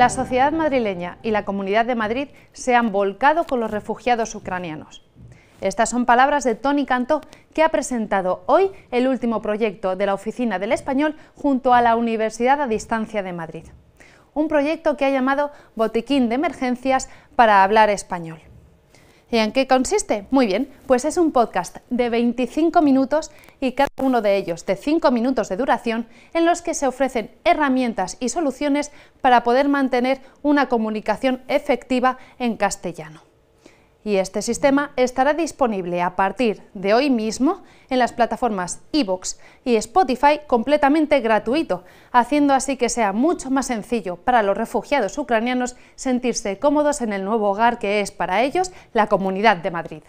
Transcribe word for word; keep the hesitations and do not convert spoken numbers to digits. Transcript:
La sociedad madrileña y la Comunidad de Madrid se han volcado con los refugiados ucranianos. Estas son palabras de Toni Cantó, que ha presentado hoy el último proyecto de la Oficina del Español junto a la Universidad a Distancia de Madrid. Un proyecto que ha llamado Botiquín de Emergencias para hablar español. ¿Y en qué consiste? Muy bien, pues es un podcast de veinticinco minutos y cada uno de ellos de cinco minutos de duración, en los que se ofrecen herramientas y soluciones para poder mantener una comunicación efectiva en castellano. Y este sistema estará disponible a partir de hoy mismo en las plataformas iVoox y Spotify completamente gratuito, haciendo así que sea mucho más sencillo para los refugiados ucranianos sentirse cómodos en el nuevo hogar que es para ellos la Comunidad de Madrid.